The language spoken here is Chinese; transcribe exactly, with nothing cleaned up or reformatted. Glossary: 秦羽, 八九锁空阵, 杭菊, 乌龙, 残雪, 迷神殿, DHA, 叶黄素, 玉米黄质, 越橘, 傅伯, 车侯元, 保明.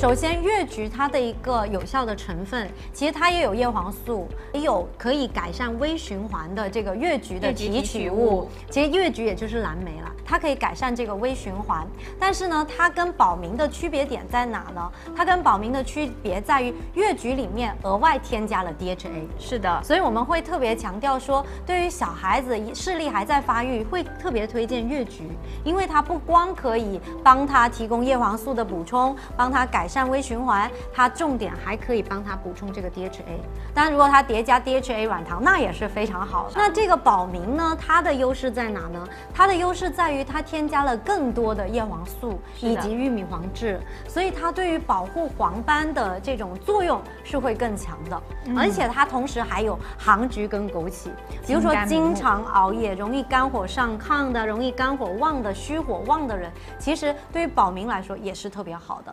首先，越橘它的一个有效的成分，其实它也有叶黄素，也有可以改善微循环的这个越橘的提取物。其实越橘也就是蓝莓啦，它可以改善这个微循环。但是呢，它跟保明的区别点在哪呢？它跟保明的区别在于越橘里面额外添加了 D H A。是的，所以我们会特别强调说，对于小孩子视力还在发育，会特别推荐越橘，因为它不光可以帮他提供叶黄素的补充，帮他改善微循环，它重点还可以帮他补充这个 D H A。当然，如果它叠加 D H A 软糖，那也是非常好的。那这个保明呢，它的优势在哪呢？它的优势在于它添加了更多的叶黄素以及玉米黄质，所以它对于保护黄斑的这种作用是会更强的。嗯、而且它同时还有杭菊跟枸杞，比如说经常熬夜、容易肝火上亢的、容易肝火旺的、虚火旺的人，其实对于保明来说也是特别好的。